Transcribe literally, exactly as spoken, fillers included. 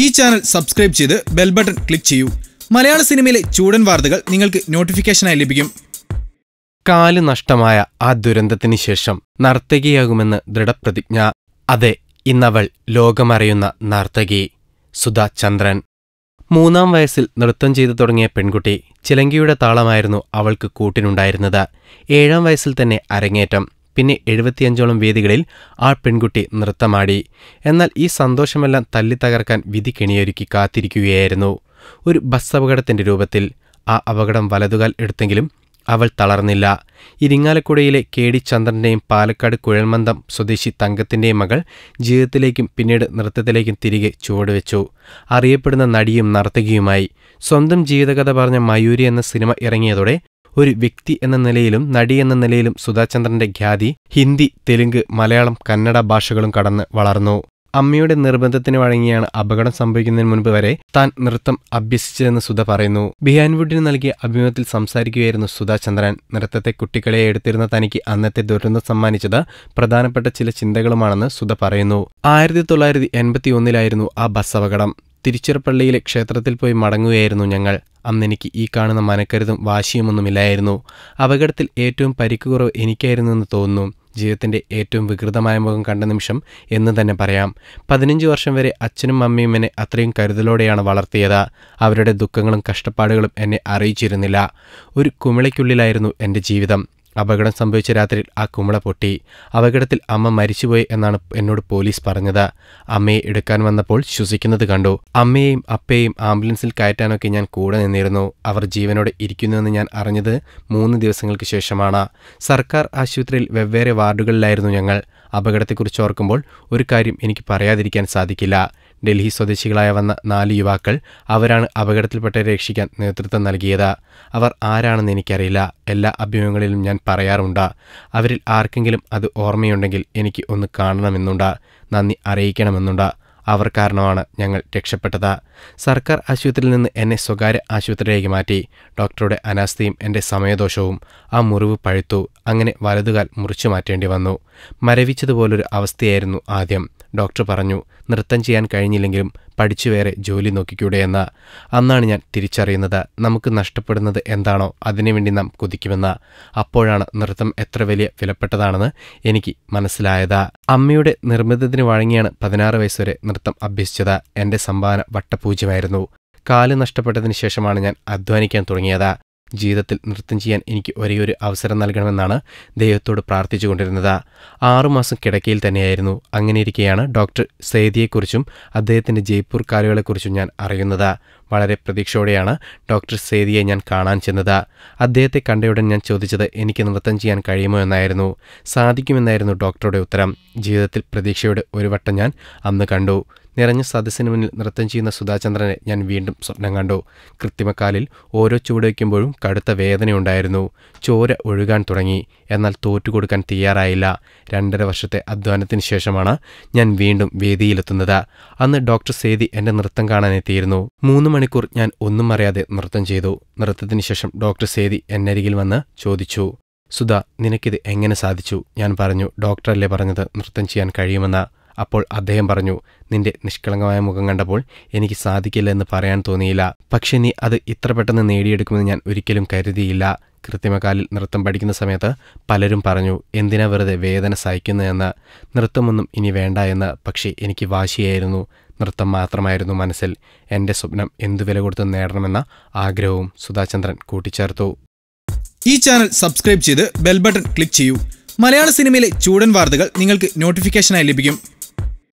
ഈ channel subscribe ചെയ്ത് bell button click ചെയ്യൂ. മലയാള സിനിമയിലെ ചൂടൻ വാർത്തകൾ നിങ്ങൾക്ക് നോട്ടിഫിക്കേഷനായി ലഭിക്കും. കാല് നഷ്ടമായ ആ ദുരന്തത്തിന് ശേഷം നർത്തകിയാകുമെന്ന് ദൃഢപ്രതിജ്ഞ. അതെ, ഇന്നവൾ ലോകമറിയുന്ന നർത്തകി സുധ ചന്ദ്രൻ. മൂന്നാം വയസ്സിൽ നൃത്തം ചെയ്തു തുടങ്ങിയ പെൺകുട്ടി ചിലങ്കിയുടെ താളമായിരുന്നു അവൾക്ക് കൂട്ടിനുണ്ടായിരുന്നത്. ഏഴാം വയസ്സിൽ തന്നെ അരങ്ങേറ്റം, പിന്നെ എഴുപത്തിയഞ്ചോളം വേദികളിൽ ആ പെൺകുട്ടി നൃത്തമാടി. എന്നാൽ ഈ സന്തോഷമെല്ലാം തല്ലിത്തകർക്കാൻ വിധി കെണിയൊരുക്കി കാത്തിരിക്കുകയായിരുന്നു ഒരു ബസ് അപകടത്തിൻ്റെ രൂപത്തിൽ. ആ അപകടം വലതുകാൽ എടുത്തെങ്കിലും അവൾ തളർന്നില്ല. ഇരിങ്ങാലക്കുടയിലെ കെ ഡി ചന്ദ്രൻ്റെയും പാലക്കാട് കുഴൽമന്ദം സ്വദേശി തങ്കത്തിൻ്റെയും മകൾ ജീവിതത്തിലേക്കും പിന്നീട് നൃത്തത്തിലേക്കും തിരികെ ചുവടുവെച്ചു. അറിയപ്പെടുന്ന നടിയും നർത്തകിയുമായി. സ്വന്തം ജീവിതകഥ പറഞ്ഞ മയൂരി എന്ന സിനിമ ഇറങ്ങിയതോടെ ഒരു വ്യക്തി എന്ന നിലയിലും നടി എന്ന നിലയിലും സുധാചന്ദ്രൻ്റെ ഖ്യാതി ഹിന്ദി, തെലുങ്ക്, മലയാളം, കന്നഡ ഭാഷകളും കടന്ന് വളർന്നു. അമ്മയുടെ നിർബന്ധത്തിന് വഴങ്ങിയാണ് അപകടം സംഭവിക്കുന്നതിന് മുൻപ് വരെ താൻ നൃത്തം അഭ്യസിച്ചതെന്ന് സുധ പറയുന്നു. ബിഹാൻവുഡിന് നൽകിയ അഭിമുഖത്തിൽ സംസാരിക്കുകയായിരുന്നു സുധാചന്ദ്രൻ. നൃത്തത്തെ കുട്ടികളെ എടുത്തിരുന്ന തനിക്ക് അന്നത്തെ ദുരന്തം സമ്മാനിച്ചത് പ്രധാനപ്പെട്ട ചില ചിന്തകളുമാണെന്ന് സുധ പറയുന്നു. ആയിരത്തി തൊള്ളായിരത്തി എൺപത്തി ഒന്നിലായിരുന്നു ആ ബസ് അപകടം. തിരുച്ചിറപ്പള്ളിയിലെ ക്ഷേത്രത്തിൽ പോയി മടങ്ങുകയായിരുന്നു ഞങ്ങൾ. അന്നെനിക്ക് ഈ കാണുന്ന മനക്കരുതും വാശിയുമൊന്നുമില്ലായിരുന്നു. അപകടത്തിൽ ഏറ്റവും പരിക്കുകുറവ് എനിക്കായിരുന്നു എന്ന് തോന്നുന്നു. ജീവിതത്തിൻ്റെ ഏറ്റവും വികൃതമായ മുഖം കണ്ട നിമിഷം എന്ന് തന്നെ പറയാം. പതിനഞ്ച് വർഷം വരെ അച്ഛനും അമ്മയും എന്നെ അത്രയും കരുതലോടെയാണ് വളർത്തിയത്. അവരുടെ ദുഃഖങ്ങളും കഷ്ടപ്പാടുകളും എന്നെ അറിയിച്ചിരുന്നില്ല. ഒരു കുമിളയ്ക്കുള്ളിലായിരുന്നു എൻ്റെ ജീവിതം. അപകടം സംഭവിച്ച രാത്രിയിൽ ആ കുമിള പൊട്ടി. അപകടത്തിൽ അമ്മ മരിച്ചുപോയി എന്നാണ് എന്നോട് പോലീസ് പറഞ്ഞത്. അമ്മയെ എടുക്കാൻ വന്നപ്പോൾ ശ്വസിക്കുന്നത് കണ്ടു. അമ്മയെയും അപ്പയെയും ആംബുലൻസിൽ കയറ്റാനൊക്കെ ഞാൻ കൂടെ നിന്നിരുന്നു. അവർ ജീവനോടെ ഇരിക്കുന്നുവെന്ന് ഞാൻ അറിഞ്ഞത് മൂന്ന് ദിവസങ്ങൾക്ക് ശേഷമാണ്. സർക്കാർ ആശുപത്രിയിൽ വെവ്വേറെ വാർഡുകളിലായിരുന്നു ഞങ്ങൾ. അപകടത്തെക്കുറിച്ച് ഓർക്കുമ്പോൾ ഒരു കാര്യം എനിക്ക് പറയാതിരിക്കാൻ സാധിക്കില്ല. ഡൽഹി സ്വദേശികളായ വന്ന നാല് യുവാക്കൾ, അവരാണ് അപകടത്തിൽപ്പെട്ടവരെ രക്ഷിക്കാൻ നേതൃത്വം നൽകിയത്. അവർ ആരാണെന്ന് എനിക്കറിയില്ല. എല്ലാ അഭിമുഖങ്ങളിലും ഞാൻ പറയാറുണ്ട്, അവരിൽ ആർക്കെങ്കിലും അത് ഓർമ്മയുണ്ടെങ്കിൽ എനിക്ക് ഒന്ന് കാണണമെന്നുണ്ട്, നന്ദി അറിയിക്കണമെന്നുണ്ട്. അവർ കാരണമാണ് ഞങ്ങൾ രക്ഷപ്പെട്ടത്. സർക്കാർ ആശുപത്രിയിൽ നിന്ന് എന്നെ സ്വകാര്യ ആശുപത്രിയിലേക്ക് മാറ്റി. ഡോക്ടറുടെ അനാസ്ഥയും എൻ്റെ സമയദോഷവും ആ മുറിവ് പഴുത്തു. അങ്ങനെ വലതുകാൽ മുറിച്ചു മാറ്റേണ്ടി വന്നു. മരവിച്ചതുപോലൊരു അവസ്ഥയായിരുന്നു ആദ്യം. ഡോക്ടർ പറഞ്ഞു, നൃത്തം ചെയ്യാൻ കഴിഞ്ഞില്ലെങ്കിലും പഠിച്ചു വേറെ ജോലി നോക്കിക്കൂടെയെന്ന്. അന്നാണ് ഞാൻ തിരിച്ചറിയുന്നത് നമുക്ക് നഷ്ടപ്പെടുന്നത് എന്താണോ അതിനുവേണ്ടി നാം കൊതിക്കുമെന്ന്. അപ്പോഴാണ് നൃത്തം എത്ര വലിയ വിലപ്പെട്ടതാണെന്ന് എനിക്ക് മനസ്സിലായത്. അമ്മയുടെ നിർബന്ധത്തിന് വഴങ്ങിയാണ് പതിനാറ് വയസ്സുവരെ നൃത്തം അഭ്യസിച്ചത്. എൻ്റെ സംഭാവന വട്ടപൂജ്യമായിരുന്നു. കാല് നഷ്ടപ്പെട്ടതിന് ശേഷമാണ് ഞാൻ അധ്വാനിക്കാൻ തുടങ്ങിയത്. ജീവിതത്തിൽ നൃത്തം ചെയ്യാൻ എനിക്ക് ഒരേയൊരു അവസരം നൽകണമെന്നാണ് ദൈവത്തോട് പ്രാർത്ഥിച്ചു കൊണ്ടിരുന്നത്. ആറുമാസം കിടക്കയിൽ തന്നെയായിരുന്നു. അങ്ങനെയിരിക്കെയാണ് ഡോക്ടർ സേദിയെക്കുറിച്ചും അദ്ദേഹത്തിൻ്റെ ജയ്പൂർ കാലുകളെക്കുറിച്ചും ഞാൻ അറിയുന്നത്. വളരെ പ്രതീക്ഷയോടെയാണ് ഡോക്ടർ സേദിയെ ഞാൻ കാണാൻ ചെന്നത്. അദ്ദേഹത്തെ കണ്ടയുടൻ ഞാൻ ചോദിച്ചത് എനിക്ക് നൃത്തം ചെയ്യാൻ കഴിയുമോ എന്നായിരുന്നു. സാധിക്കുമെന്നായിരുന്നു ഡോക്ടറുടെ ഉത്തരം. ജീവിതത്തിൽ പ്രതീക്ഷയുടെ ഒരു വട്ടം ഞാൻ അന്ന് കണ്ടു. നിറഞ്ഞ സദസ്സിന് മുന്നിൽ നൃത്തം ചെയ്യുന്ന സുധാചന്ദ്രനെ ഞാൻ വീണ്ടും സ്വപ്നം കണ്ടു. കൃത്രിമക്കാലിൽ ഓരോ ചുവടുവയ്ക്കുമ്പോഴും കടുത്ത വേദനയുണ്ടായിരുന്നു. ചോര ഒഴുകാൻ തുടങ്ങി. എന്നാൽ തോറ്റുകൊടുക്കാൻ തയ്യാറായില്ല. രണ്ടര വർഷത്തെ അധ്വാനത്തിന് ശേഷമാണ് ഞാൻ വീണ്ടും വേദിയിലെത്തുന്നത്. അന്ന് ഡോക്ടർ സേദി എൻ്റെ നൃത്തം കാണാനെത്തിയിരുന്നു. മൂന്ന് മണിക്കൂർ ഞാൻ ഒന്നും അറിയാതെ നൃത്തം ചെയ്തു. നൃത്തത്തിന് ശേഷം ഡോക്ടർ സേദി എന്നരികിൽ വന്ന് ചോദിച്ചു, സുധ നിനക്കിത് എങ്ങനെ സാധിച്ചു? ഞാൻ പറഞ്ഞു, ഡോക്ടറല്ലേ പറഞ്ഞത് നൃത്തം ചെയ്യാൻ കഴിയുമെന്ന്. അപ്പോൾ അദ്ദേഹം പറഞ്ഞു, നിന്റെ നിഷ്കളങ്കമായ മുഖം കണ്ടപ്പോൾ എനിക്ക് സാധിക്കില്ല എന്ന് പറയാൻ തോന്നിയില്ല. പക്ഷെ നീ അത് ഇത്ര പെട്ടെന്ന് നേടിയെടുക്കുമെന്ന് ഞാൻ ഒരിക്കലും കരുതിയില്ല. കൃത്രിമകാലിൽ നൃത്തം പഠിക്കുന്ന സമയത്ത് പലരും പറഞ്ഞു, എന്തിനാ വെറുതെ വേദന സഹിക്കുന്നതെന്ന്, നൃത്തമൊന്നും ഇനി വേണ്ട എന്ന്. പക്ഷേ എനിക്ക് വാശിയായിരുന്നു. നൃത്തം മാത്രമായിരുന്നു മനസ്സിൽ. എൻ്റെ സ്വപ്നം എന്തു വില കൊടുത്ത് നേടണമെന്ന ആഗ്രഹവും സുധാചന്ദ്രൻ കൂട്ടിച്ചേർത്തു. ഈ ചാനൽ സബ്സ്ക്രൈബ് ചെയ്ത് ബെൽ ബട്ടൺ ക്ലിക്ക് ചെയ്യൂ. മലയാള സിനിമയിലെ ചൂടൻ വാർത്തകൾ നിങ്ങൾക്ക് നോട്ടിഫിക്കേഷനായി ലഭിക്കും.